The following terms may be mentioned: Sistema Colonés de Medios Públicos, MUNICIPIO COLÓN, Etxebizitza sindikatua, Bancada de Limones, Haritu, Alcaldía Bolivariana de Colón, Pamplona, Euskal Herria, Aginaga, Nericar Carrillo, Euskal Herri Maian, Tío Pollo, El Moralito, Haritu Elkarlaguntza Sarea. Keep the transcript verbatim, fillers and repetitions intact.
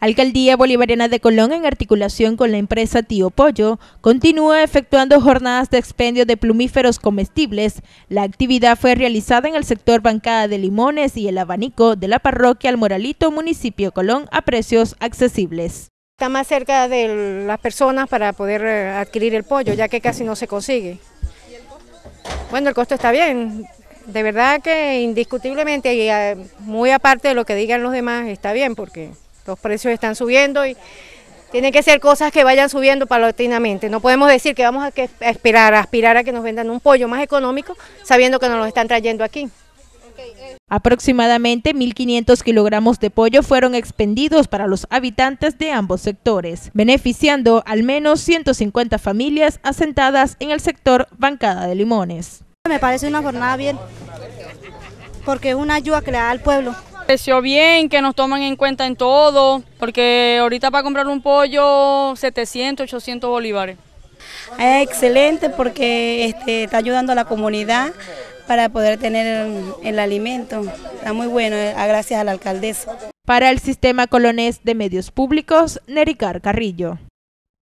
Alcaldía Bolivariana de Colón, en articulación con la empresa Tío Pollo, continúa efectuando jornadas de expendio de plumíferos comestibles. La actividad fue realizada en el sector Bancada de Limones y El Abanico de la parroquia El Moralito, municipio Colón, a precios accesibles. Está más cerca de las personas para poder adquirir el pollo, ya que casi no se consigue. ¿Y el costo? Bueno, el costo está bien. De verdad que indiscutiblemente, y muy aparte de lo que digan los demás, está bien porque los precios están subiendo y tienen que ser cosas que vayan subiendo paulatinamente. No podemos decir que vamos a, que, a esperar, a aspirar a que nos vendan un pollo más económico sabiendo que nos lo están trayendo aquí. Aproximadamente mil quinientos kilogramos de pollo fueron expendidos para los habitantes de ambos sectores, beneficiando al menos ciento cincuenta familias asentadas en el sector Bancada de Limones. Me parece una jornada bien, porque es una ayuda que le da al pueblo. Pareció bien que nos toman en cuenta en todo, porque ahorita para comprar un pollo setecientos, ochocientos bolívares. Es excelente porque este, está ayudando a la comunidad para poder tener el alimento. Está muy bueno, gracias a la alcaldesa. Para el Sistema Colonés de Medios Públicos, Nericar Carrillo.